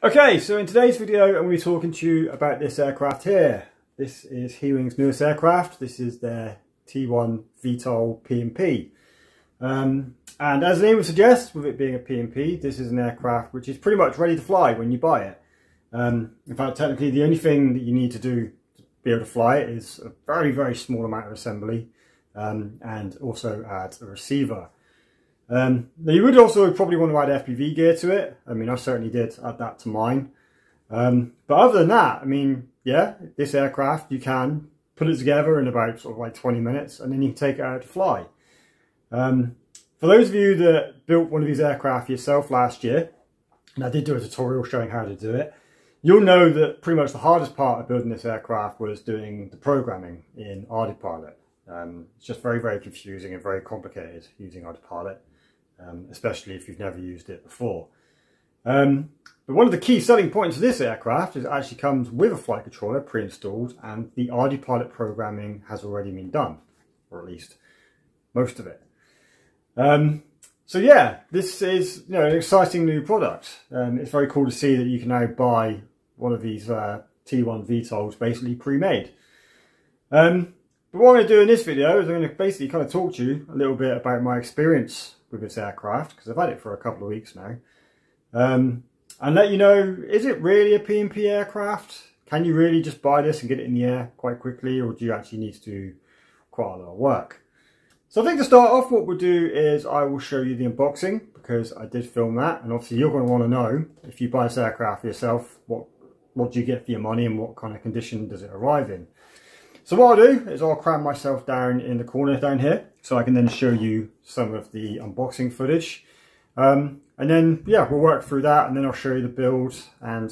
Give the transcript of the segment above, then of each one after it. Okay, so in today's video I'm going to be talking to you about this aircraft here. This is Heewing's newest aircraft. This is their T1 VTOL PNP. And as the name would suggest, with it being a PNP, this is an aircraft which is pretty much ready to fly when you buy it. In fact, technically the only thing that you need to do to be able to fly it is a very, very small amount of assembly and also add a receiver. Now you would also probably want to add FPV gear to it. I mean, I certainly did add that to mine. But other than that, I mean, yeah, this aircraft, you can put it together in about sort of like 20 minutes and then you can take it out to fly. For those of you that built one of these aircraft yourself last year, and I did do a tutorial showing how to do it, you'll know that pretty much the hardest part of building this aircraft was doing the programming in ArduPilot. It's just very, very confusing and very complicated using ArduPilot. Especially if you've never used it before. But one of the key selling points of this aircraft is it actually comes with a flight controller pre-installed, and the ArduPilot programming has already been done, or at least most of it. So yeah, this is an exciting new product. It's very cool to see that you can now buy one of these T1 VTOLs basically pre-made. But what I'm going to do in this video is I'm going to basically kind of talk to you a little bit about my experience with this aircraft, because I've had it for a couple of weeks now, and let you know, is it really a PNP aircraft? Can you really just buy this and get it in the air quite quickly, or do you actually need to do quite a lot of work? So I think to start off, what we'll do is I will show you the unboxing, because I did film that, and obviously you're going to want to know, if you buy this aircraft yourself, what do you get for your money and what kind of condition does it arrive in? So what I'll do is I'll cram myself down in the corner down here so I can then show you some of the unboxing footage. And then, yeah, we'll work through that, and then I'll show you the build, and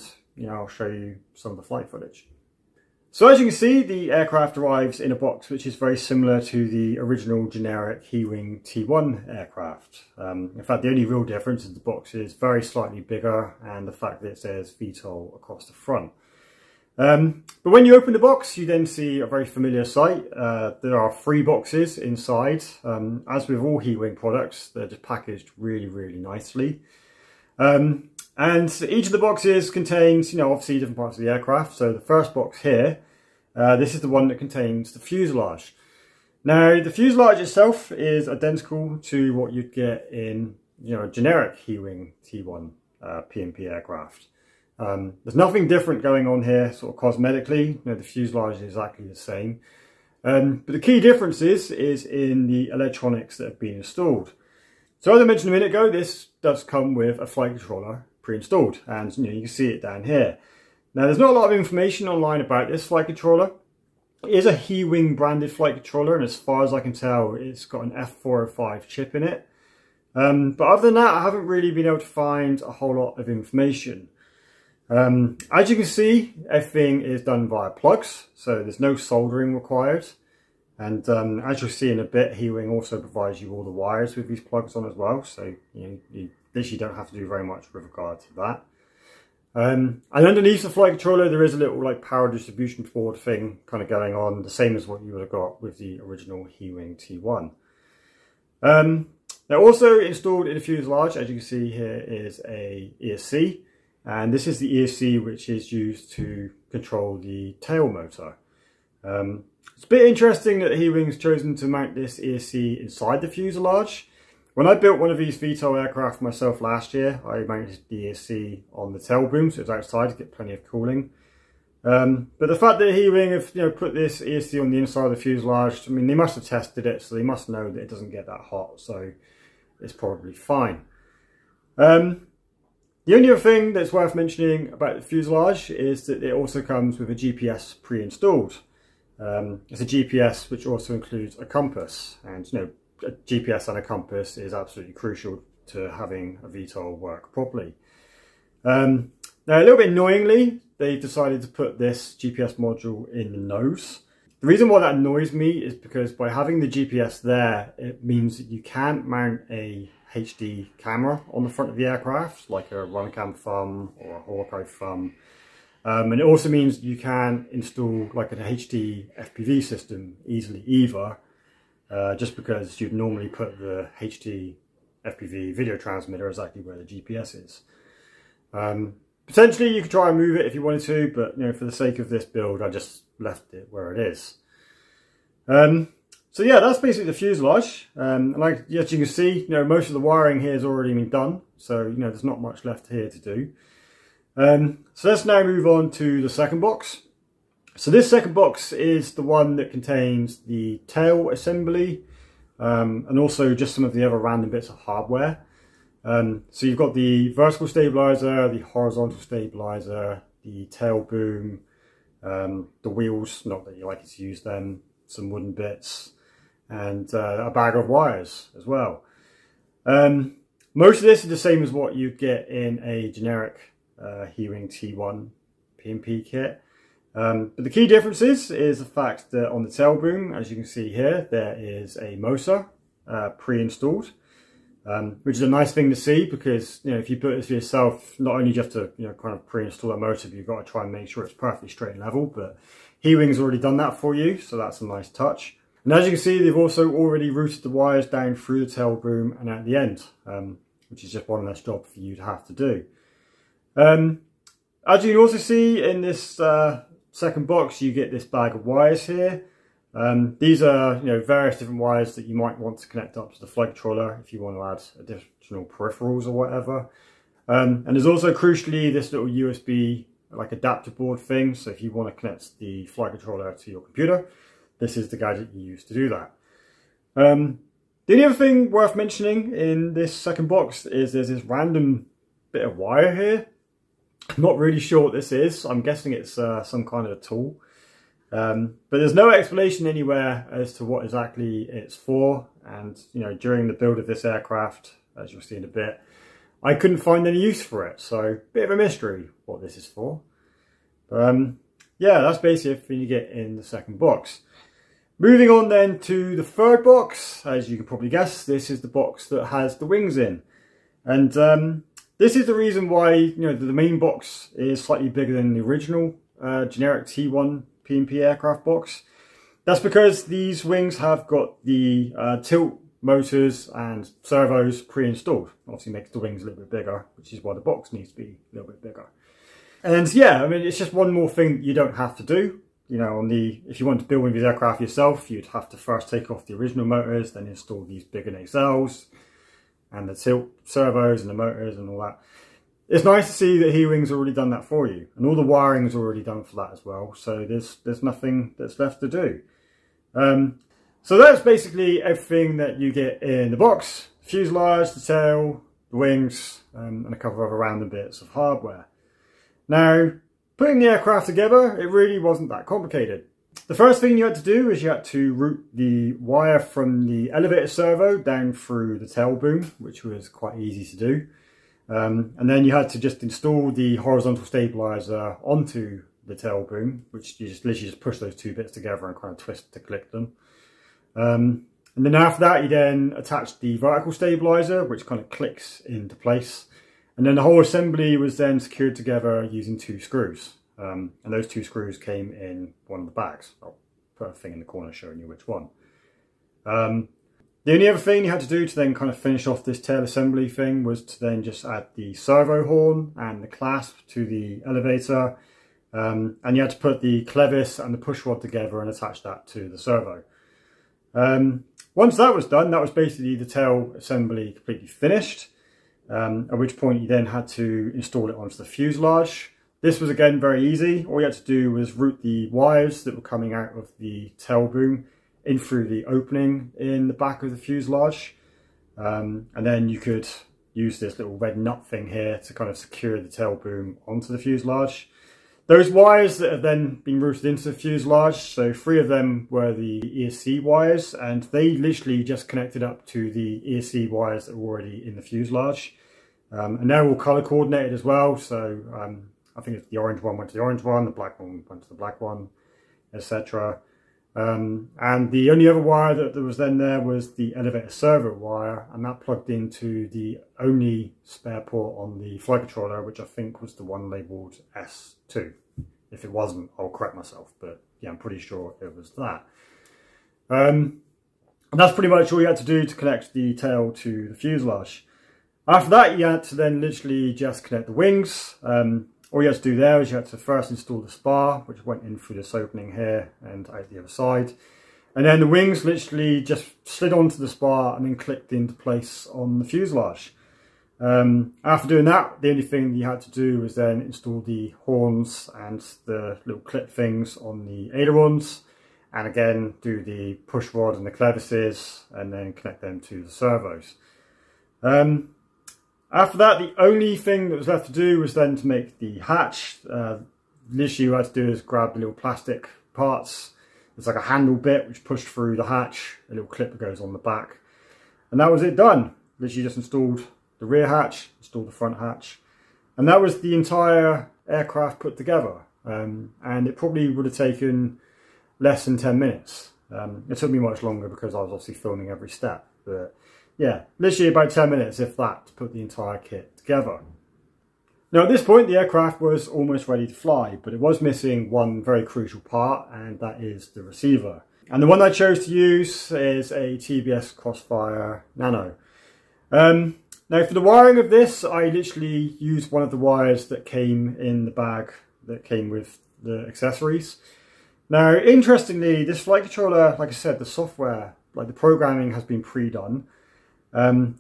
I'll show you some of the flight footage. So as you can see, the aircraft arrives in a box which is very similar to the original generic Heewing T1 aircraft. In fact, the only real difference is the box is very slightly bigger and the fact that it says VTOL across the front. But when you open the box, you then see a very familiar sight. There are three boxes inside. As with all Heewing products, they're just packaged really, really nicely. And each of the boxes contains, obviously different parts of the aircraft. So the first box here, this is the one that contains the fuselage. Now, the fuselage itself is identical to what you'd get in, a generic Heewing T1 PNP aircraft. There's nothing different going on here sort of cosmetically. The fuselage is exactly the same, but the key difference is in the electronics that have been installed. So as I mentioned a minute ago, this does come with a flight controller pre-installed, and you can see it down here. Now there's not a lot of information online about this flight controller. It is a Heewing branded flight controller, and as far as I can tell, it's got an F405 chip in it, but other than that, I haven't really been able to find a whole lot of information. As you can see, everything is done via plugs, so there's no soldering required, and as you'll see in a bit, Heewing also provides you all the wires with these plugs on as well, so you literally don't have to do very much with regard to that. And underneath the flight controller there is a little like power distribution board thing kind of going on, the same as what you would have got with the original Heewing T1. Now also installed in the fuselage, as you can see here, is a ESC. And this is the ESC which is used to control the tail motor. It's a bit interesting that Heewing's chosen to mount this ESC inside the fuselage. When I built one of these VTOL aircraft myself last year, I mounted the ESC on the tail boom, so it was outside to get plenty of cooling. But the fact that Heewing have put this ESC on the inside of the fuselage, I mean, they must have tested it, so they must know that it doesn't get that hot, so it's probably fine. The only other thing that's worth mentioning about the fuselage is that it also comes with a GPS pre-installed. It's a GPS which also includes a compass, and a GPS and a compass is absolutely crucial to having a VTOL work properly. Now a little bit annoyingly, they've decided to put this GPS module in the nose. The reason why that annoys me is because by having the GPS there, it means that you can't mount a HD camera on the front of the aircraft, like a RunCam thumb or a HoloCam thumb, and it also means you can install like an HD FPV system easily either, just because you'd normally put the HD FPV video transmitter exactly where the GPS is. Potentially you could try and move it if you wanted to, but for the sake of this build, I just left it where it is. So yeah, that's basically the fuselage. And as you can see, most of the wiring here has already been done. So, there's not much left here to do. So let's now move on to the second box. So this second box is the one that contains the tail assembly, and also just some of the other random bits of hardware. So you've got the vertical stabilizer, the horizontal stabilizer, the tail boom, the wheels, not that you like it to use them, some wooden bits, and a bag of wires as well. Most of this is the same as what you'd get in a generic Heewing T1 PNP kit. But the key difference is the fact that on the tail boom, as you can see here, there is a motor pre-installed. Which is a nice thing to see, because if you put this for yourself, not only just to kind of pre-install a motor, but you've got to try and make sure it's perfectly straight and level. But Heewing's already done that for you, so that's a nice touch. And as you can see, they've also already routed the wires down through the tail boom and at the end, which is just one less job for you to have to do. As you can also see in this second box, you get this bag of wires here. These are various different wires that you might want to connect up to the flight controller if you want to add additional peripherals or whatever. And there's also crucially this little USB adapter board thing. So if you want to connect the flight controller to your computer, this is the gadget you use to do that. The only other thing worth mentioning in this second box is there's this random bit of wire here. I'm not really sure what this is. I'm guessing it's some kind of a tool. But there's no explanation anywhere as to what exactly it's for, and during the build of this aircraft, as you'll see in a bit, I couldn't find any use for it, so bit of a mystery what this is for. Yeah, that's basically everything you get in the second box. Moving on then to the third box. As you can probably guess, this is the box that has the wings in, and this is the reason why the main box is slightly bigger than the original generic T1 PNP aircraft box. That's because these wings have got the tilt motors and servos pre-installed. Obviously makes the wings a little bit bigger, which is why the box needs to be a little bit bigger. And yeah, it's just one more thing that you don't have to do. If you want to build one of these aircraft yourself, you'd have to first take off the original motors, then install these bigger nacelles and the tilt servos and the motors and all that. It's nice to see that Heewing's already done that for you, and all the wiring's already done for that as well, so there's nothing that's left to do. So that's basically everything that you get in the box: the fuselage, the tail, the wings, and a couple of other random bits of hardware. Now, putting the aircraft together, it really wasn't that complicated. The first thing you had to do is you had to route the wire from the elevator servo down through the tail boom, which was quite easy to do. And then you had to just install the horizontal stabilizer onto the tail boom, which you literally just push those two bits together and kind of twist to click them. And then after that, you then attach the vertical stabilizer, which kind of clicks into place. And then the whole assembly was then secured together using two screws. And those two screws came in one of the bags. I'll put a thing in the corner showing you which one. The only other thing you had to do to then kind of finish off this tail assembly thing was to then just add the servo horn and the clasp to the elevator, and you had to put the clevis and the push rod together and attach that to the servo. Once that was done, that was basically the tail assembly completely finished, at which point you then had to install it onto the fuselage. This was again very easy. All you had to do was route the wires that were coming out of the tail boom in through the opening in the back of the fuselage, and then you could use this little red nut thing here to kind of secure the tail boom onto the fuselage. Those wires that have then been routed into the fuselage, so three of them were the ESC wires, and they literally just connected up to the ESC wires that were already in the fuselage, and they're all color coordinated as well. So I think it's the orange one went to the orange one, the black one went to the black one, etc. And the only other wire that was then there was the elevator servo wire, and that plugged into the only spare port on the flight controller, which I think was the one labelled S2. If it wasn't, I'll correct myself, but yeah, I'm pretty sure it was that. And that's pretty much all you had to do to connect the tail to the fuselage. After that, you had to then literally just connect the wings. All you had to do there is you had to first install the spar, which went in through this opening here and out the other side. And then the wings literally just slid onto the spar and then clicked into place on the fuselage. After doing that, the only thing you had to do was then install the horns and the little clip things on the ailerons, and again do the push rod and the clevises and then connect them to the servos. After that, the only thing that was left to do was then to make the hatch. Literally, what I had to do is grab the little plastic parts. There's like a handle bit which pushed through the hatch, a little clip that goes on the back, and that was it done. Literally just installed the rear hatch, installed the front hatch, and that was the entire aircraft put together. And it probably would have taken less than 10 minutes. It took me much longer because I was obviously filming every step, but yeah, literally about 10 minutes, if that, to put the entire kit together. Now at this point the aircraft was almost ready to fly, but it was missing one very crucial part, and that is the receiver. And the one I chose to use is a TBS Crossfire Nano. Now for the wiring of this, I literally used one of the wires that came in the bag that came with the accessories. Now interestingly, this flight controller, like I said, the software, like the programming has been pre-done, and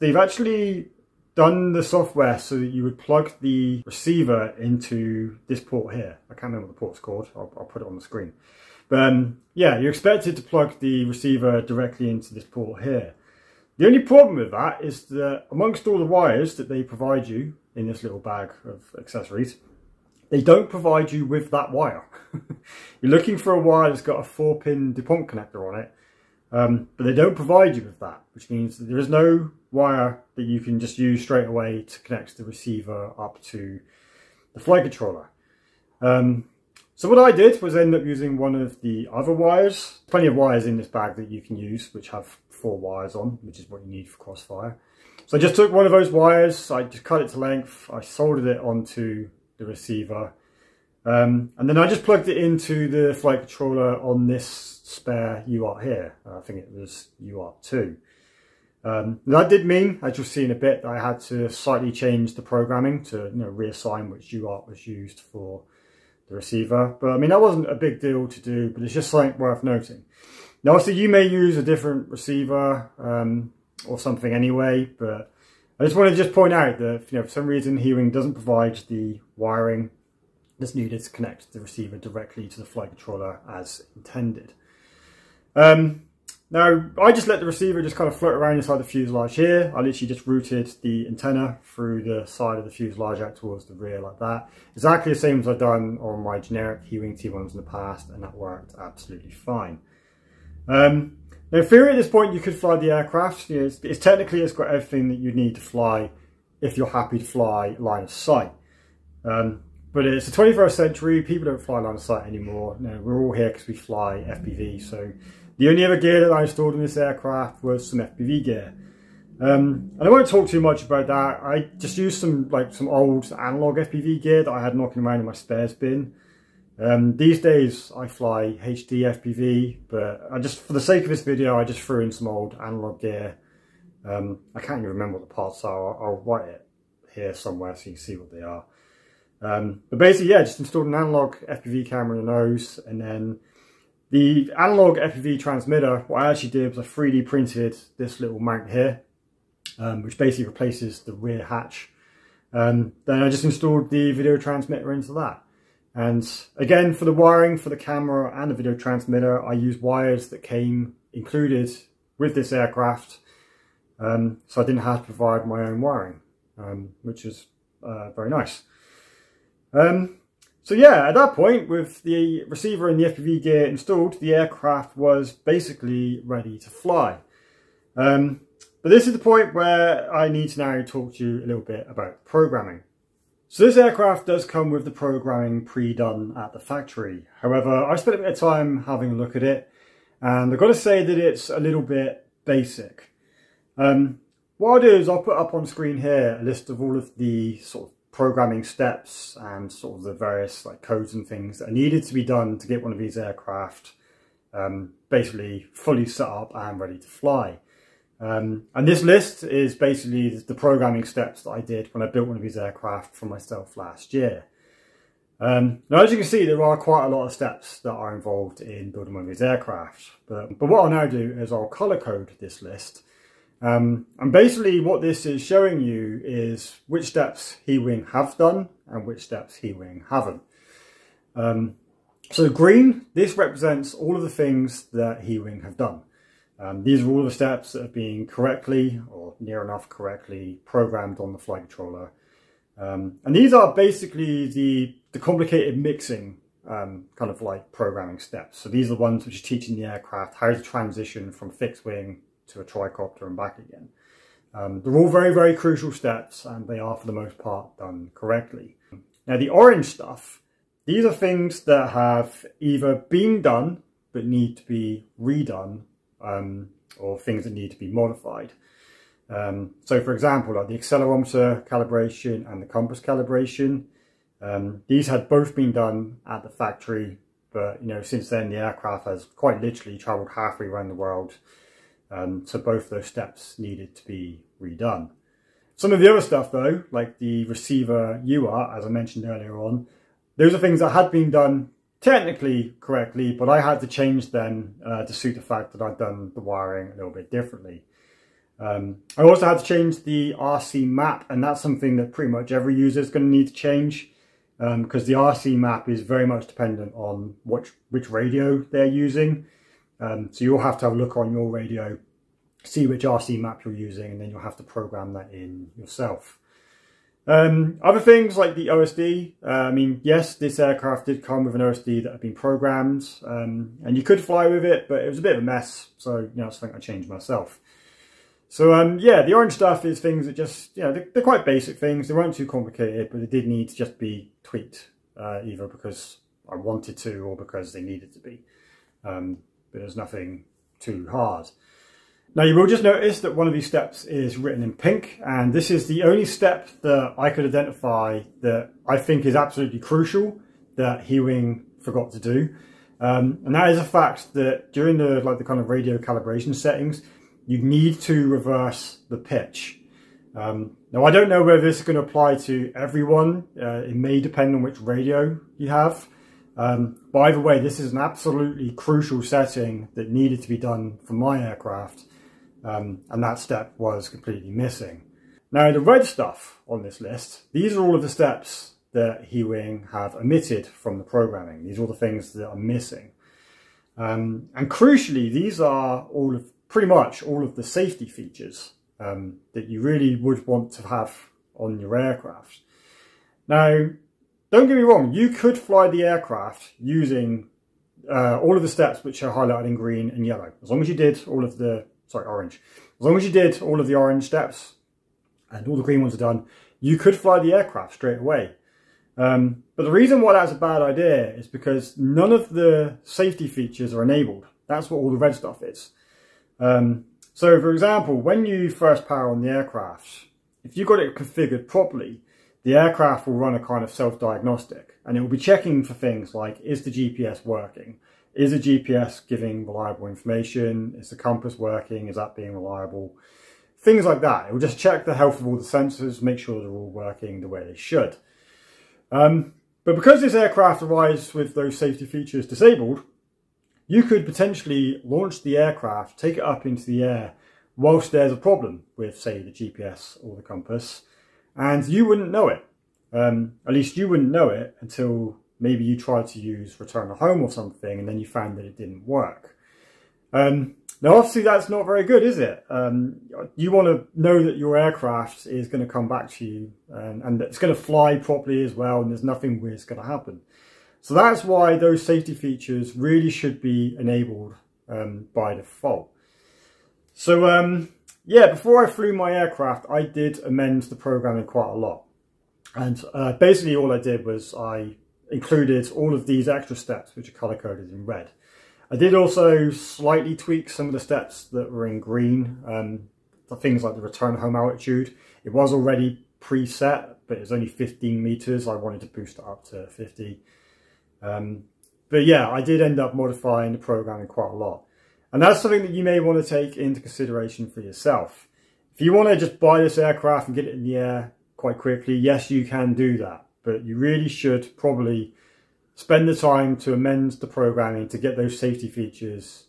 they've actually done the software so that you would plug the receiver into this port here. I can't remember what the port's called, I'll put it on the screen. But yeah, you're expected to plug the receiver directly into this port here. The only problem with that is that amongst all the wires that they provide you in this little bag of accessories, they don't provide you with that wire. You're looking for a wire that's got a 4-pin DuPont connector on it, but they don't provide you with that, which means that there is no wire that you can just use straight away to connect the receiver up to the flight controller. So what I did was end up using one of the other wires. Plenty of wires in this bag that you can use, which have 4 wires on, which is what you need for Crossfire. So I just took one of those wires, I just cut it to length, I soldered it onto the receiver, and then I just plugged it into the flight controller on this spare UART here. I think it was UART 2. That did mean, as you'll see in a bit, that I had to slightly change the programming to reassign which UART was used for the receiver. But I mean, that wasn't a big deal to do, but it's just something worth noting. Now obviously you may use a different receiver or something anyway, but I just want to point out that for some reason Heewing doesn't provide the wiring that's needed to connect the receiver directly to the flight controller as intended. Now I just let the receiver just kind of float around inside the fuselage here. I literally just routed the antenna through the side of the fuselage out towards the rear like that. Exactly the same as I've done on my generic Heewing T1s in the past, and that worked absolutely fine. Now in theory at this point you could fly the aircraft. It's technically it's got everything that you need to fly if you're happy to fly line of sight. But it's the 21st century, people don't fly line of sight anymore. We're all here because we fly FPV, so the only other gear that I installed in this aircraft was some FPV gear. And I won't talk too much about that. I just used some old analog FPV gear that I had knocking around in my spares bin. These days I fly HD FPV, but I just, for the sake of this video, I just threw in some old analog gear. I can't even remember what the parts are. I'll write it here somewhere so you can see what they are. But basically, yeah, just installed an analog FPV camera in the nose, and then the analog FPV transmitter, what I actually did was I 3D printed this little mount here, which basically replaces the rear hatch. Then I just installed the video transmitter into that. And again, for the wiring for the camera and the video transmitter, I used wires that came included with this aircraft, so I didn't have to provide my own wiring, which is very nice. So yeah, at that point, with the receiver and the FPV gear installed, the aircraft was basically ready to fly. But this is the point where I need to now talk to you a little bit about programming. So this aircraft does come with the programming pre-done at the factory. However, I spent a bit of time having a look at it, and I've got to say that it's a little bit basic. What I'll do is I'll put up on screen here a list of all of the sort of programming steps and sort of the various codes and things that are needed to be done to get one of these aircraft basically fully set up and ready to fly. And this list is basically the programming steps that I did when I built one of these aircraft for myself last year. Now, as you can see, there are quite a lot of steps that are involved in building one of these aircraft. But what I'll now do is I'll color code this list. And basically what this is showing you is which steps Heewing have done and which steps Heewing haven't. So green, this represents all of the things that Heewing have done. These are all the steps that have been correctly or near enough correctly programmed on the flight controller. And these are basically the complicated mixing kind of like programming steps. So these are the ones which are teaching the aircraft how to transition from fixed wing to a tricopter and back again. They're all very, very crucial steps, and they are for the most part done correctly. Now the orange stuff, these are things that have either been done but need to be redone, or things that need to be modified. So for example, like the accelerometer calibration and the compass calibration, these had both been done at the factory, but you know, since then the aircraft has quite literally traveled halfway around the world, so both those steps needed to be redone. Some of the other stuff though, like the receiver UART, as I mentioned earlier on, those are things that had been done technically correctly, but I had to change them to suit the fact that I'd done the wiring a little bit differently. I also had to change the RC map, and that's something that pretty much every user is going to need to change, because the RC map is very much dependent on which radio they're using. So you'll have to have a look on your radio, see which RC map you're using, and then you'll have to program that in yourself. Other things like the OSD, I mean, yes, this aircraft did come with an OSD that had been programmed, and you could fly with it, but it was a bit of a mess. So, you know, it's something I changed myself. So, yeah, the orange stuff is things that just, you know, they're quite basic things. They weren't too complicated, but they did need to just be tweaked, either because I wanted to or because they needed to be. But there's nothing too hard. Now you will just notice that one of these steps is written in pink, and this is the only step that I could identify that I think is absolutely crucial that Heewing forgot to do. And that is a fact that during the kind of radio calibration settings, you need to reverse the pitch. Now I don't know whether this is going to apply to everyone. It may depend on which radio you have. But either way, this is an absolutely crucial setting that needed to be done for my aircraft. And that step was completely missing. Now the red stuff on this list, these are all of the steps that Heewing have omitted from the programming. These are all the things that are missing. And crucially, these are all of pretty much all of the safety features that you really would want to have on your aircraft. Now, don't get me wrong, you could fly the aircraft using all of the steps which are highlighted in green and yellow. As long as you did all of the orange. As long as you did all of the orange steps and all the green ones are done, you could fly the aircraft straight away. But the reason why that's a bad idea is because none of the safety features are enabled. That's what all the red stuff is. So for example, when you first power on the aircraft, if you've got it configured properly, the aircraft will run a kind of self-diagnostic, and it will be checking for things like, is the GPS working? Is the GPS giving reliable information? Is the compass working? Is that being reliable? Things like that. It will just check the health of all the sensors, make sure they're all working the way they should. But because this aircraft arrives with those safety features disabled, you could potentially launch the aircraft, take it up into the air whilst there's a problem with, say, the GPS or the compass, and you wouldn't know it. At least you wouldn't know it until maybe you tried to use return to home or something, and then you found that it didn't work. Now, obviously, that's not very good, is it? You want to know that your aircraft is going to come back to you, and it's going to fly properly as well, and there's nothing weird's going to happen. So that's why those safety features really should be enabled by default. So, yeah, before I flew my aircraft, I did amend the programming quite a lot. And basically all I did was I included all of these extra steps which are color coded in red. I did also slightly tweak some of the steps that were in green, things like the return home altitude. It was already preset, but it was only 15 meters. I wanted to boost it up to 50. But yeah, I did end up modifying the programming quite a lot. And that's something that you may want to take into consideration for yourself. If you want to just buy this aircraft and get it in the air quite quickly, yes, you can do that. But you really should probably spend the time to amend the programming to get those safety features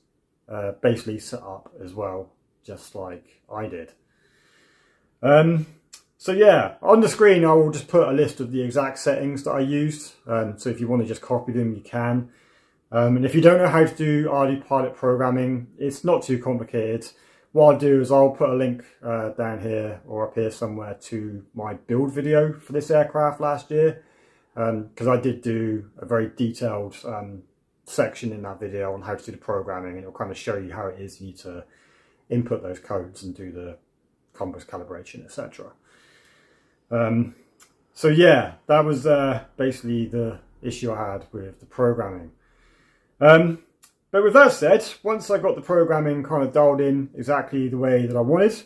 basically set up as well, just like I did. So yeah, on the screen I will just put a list of the exact settings that I used. So if you want to just copy them, you can. And if you don't know how to do ArduPilot programming, it's not too complicated. What I'll do is I'll put a link down here or up here somewhere to my build video for this aircraft last year, because I did do a very detailed section in that video on how to do the programming, and it'll kind of show you how it is you need to input those codes and do the compass calibration, etc. So yeah, that was basically the issue I had with the programming. But with that said, once I got the programming kind of dialed in exactly the way that I wanted,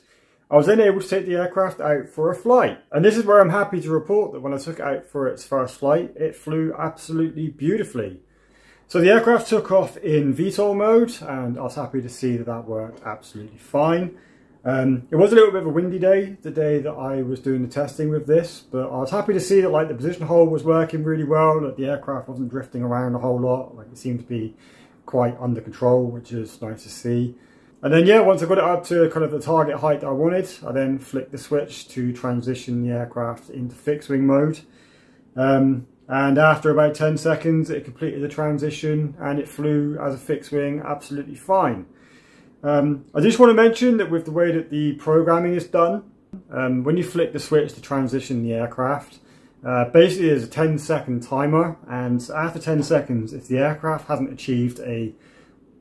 I was then able to take the aircraft out for a flight. And this is where I'm happy to report that when I took it out for its first flight, it flew absolutely beautifully. So the aircraft took off in VTOL mode, and I was happy to see that that worked absolutely fine. It was a little bit of a windy day, the day that I was doing the testing with this, but I was happy to see that like the position hold was working really well, that the aircraft wasn't drifting around a whole lot, like it seemed to be quite under control, which is nice to see. And then yeah, once I got it up to kind of the target height that I wanted, I then flicked the switch to transition the aircraft into fixed wing mode. And after about 10 seconds, it completed the transition and it flew as a fixed wing absolutely fine. I just want to mention that with the way that the programming is done, when you flick the switch to transition the aircraft, basically there's a 10-second timer, and after 10 seconds, if the aircraft hasn't achieved a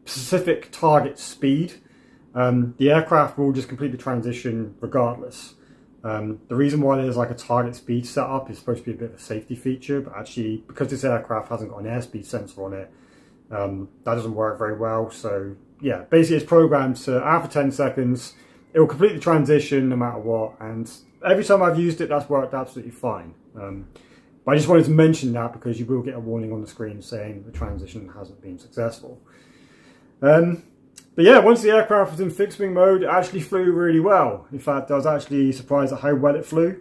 specific target speed, the aircraft will just complete the transition regardless. The reason why there's like a target speed set up is supposed to be a bit of a safety feature, but actually because this aircraft hasn't got an airspeed sensor on it, that doesn't work very well. So yeah, basically it's programmed to after 10 seconds, it will complete the transition no matter what, and every time I've used it, that's worked absolutely fine. But I just wanted to mention that because you will get a warning on the screen saying the transition hasn't been successful. But yeah, once the aircraft was in fixed wing mode, it actually flew really well. In fact, I was actually surprised at how well it flew.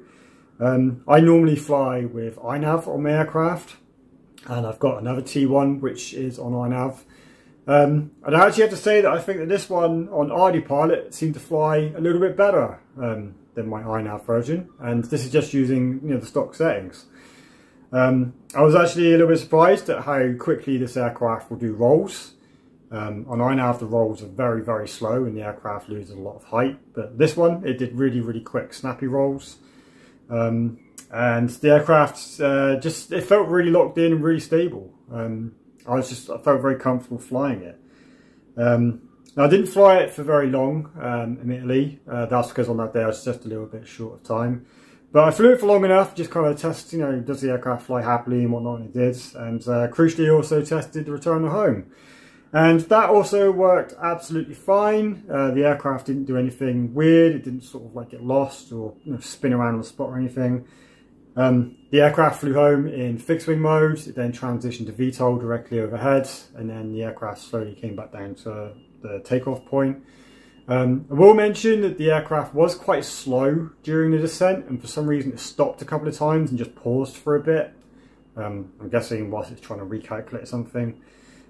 I normally fly with INAV on my aircraft, and I've got another T1 which is on INAV. And I actually have to say that I think that this one on ArduPilot seemed to fly a little bit better than my INAV version, and this is just using, you know, the stock settings. I was actually a little bit surprised at how quickly this aircraft will do rolls. On INAV the rolls are very, very slow and the aircraft loses a lot of height, but this one it did really, really quick snappy rolls. And the aircraft it felt really locked in and really stable. I felt very comfortable flying it. Now I didn't fly it for very long, admittedly. That's because on that day I was just a little bit short of time. But I flew it for long enough, just kind of test, you know, does the aircraft fly happily and whatnot, and it did. And crucially also tested the return to home. And that also worked absolutely fine. The aircraft didn't do anything weird. It didn't sort of like get lost or, you know, spin around on the spot or anything. The aircraft flew home in fixed wing mode, it then transitioned to VTOL directly overhead, and then the aircraft slowly came back down to the takeoff point. I will mention that the aircraft was quite slow during the descent, and for some reason it stopped a couple of times and just paused for a bit. I'm guessing whilst it's trying to recalculate something.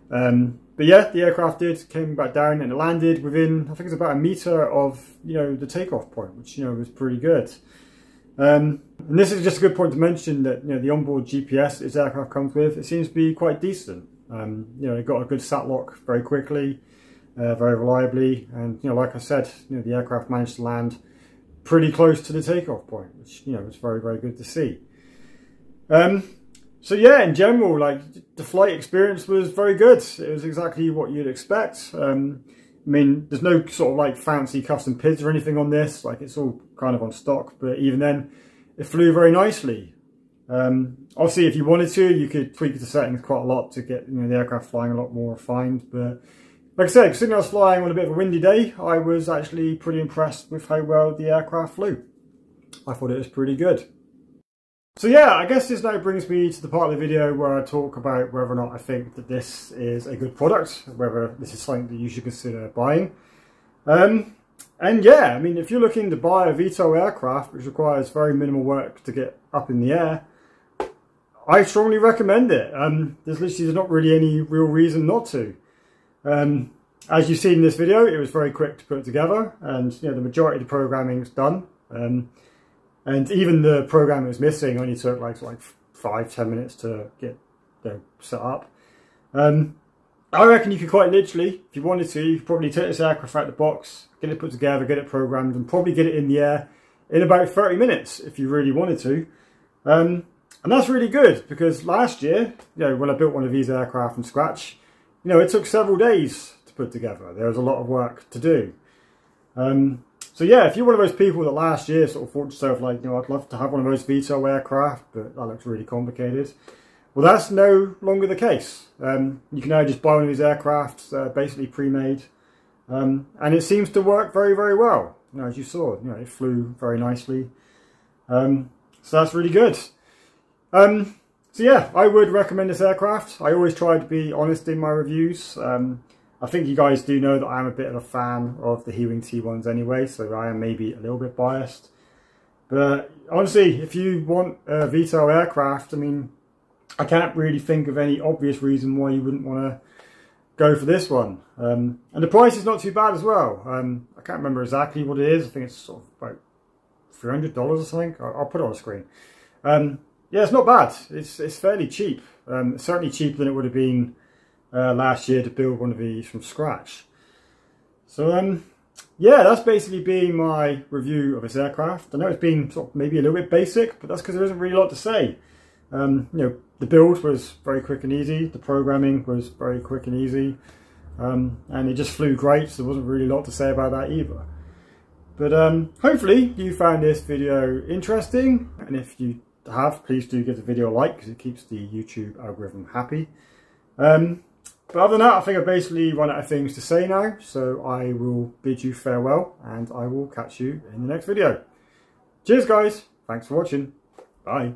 But yeah, the aircraft came back down and it landed within, I think it's about a metre of, you know, the takeoff point, which, you know, was pretty good. And this is just a good point to mention that, you know, the onboard GPS this aircraft comes with, it seems to be quite decent. You know, it got a good sat lock very quickly, very reliably, and, you know, like I said, you know, the aircraft managed to land pretty close to the takeoff point, which, you know, was very, very good to see. So yeah, in general, like, the flight experience was very good. It was exactly what you'd expect. I mean, there's no sort of like fancy custom PIDs or anything on this, like it's all kind of on stock, but even then it flew very nicely. Obviously if you wanted to, you could tweak the settings quite a lot to get, you know, the aircraft flying a lot more refined, but like I said, considering I was flying on a bit of a windy day, I was actually pretty impressed with how well the aircraft flew. I thought it was pretty good. So yeah, I guess this now brings me to the part of the video where I talk about whether or not I think that this is a good product, whether this is something that you should consider buying. And yeah, I mean, if you're looking to buy a VTOL aircraft, which requires very minimal work to get up in the air, I strongly recommend it. There's literally not really any real reason not to. As you've seen in this video, it was very quick to put together, and you know, the majority of the programming is done. And even the program that was missing only took like 5–10 minutes to get set up. I reckon you could quite literally, if you wanted to, you could probably take this aircraft out of the box, get it put together, get it programmed, and probably get it in the air in about 30 minutes if you really wanted to. And that's really good, because last year, you know, when I built one of these aircraft from scratch, you know, it took several days to put together. There was a lot of work to do. So yeah, if you're one of those people that last year sort of thought to yourself, like, you know, I'd love to have one of those VTOL aircraft, but that looks really complicated. Well, that's no longer the case. You can now just buy one of these aircraft, basically pre-made, and it seems to work very, very well. You know, as you saw, you know, it flew very nicely. So that's really good. So yeah, I would recommend this aircraft. I always try to be honest in my reviews. I think you guys do know that I'm a bit of a fan of the Heewing T1s anyway, so I am maybe a little bit biased. But honestly, if you want a VTOL aircraft, I mean, I can't really think of any obvious reason why you wouldn't want to go for this one. And the price is not too bad as well. I can't remember exactly what it is. I think it's sort of about $300 or something. I'll put it on the screen. Yeah, it's not bad. It's fairly cheap. Certainly cheaper than it would have been last year to build one of these from scratch. So yeah, that's basically been my review of this aircraft. I know it's been sort of maybe a little bit basic, but that's because there isn't really a lot to say. You know, the build was very quick and easy, the programming was very quick and easy, and it just flew great, so there wasn't really a lot to say about that either. But hopefully you found this video interesting, and if you have, please do give the video a like, because it keeps the YouTube algorithm happy. But other than that, I think I've basically run out of things to say now, so I will bid you farewell, and I will catch you in the next video. Cheers guys, thanks for watching, bye.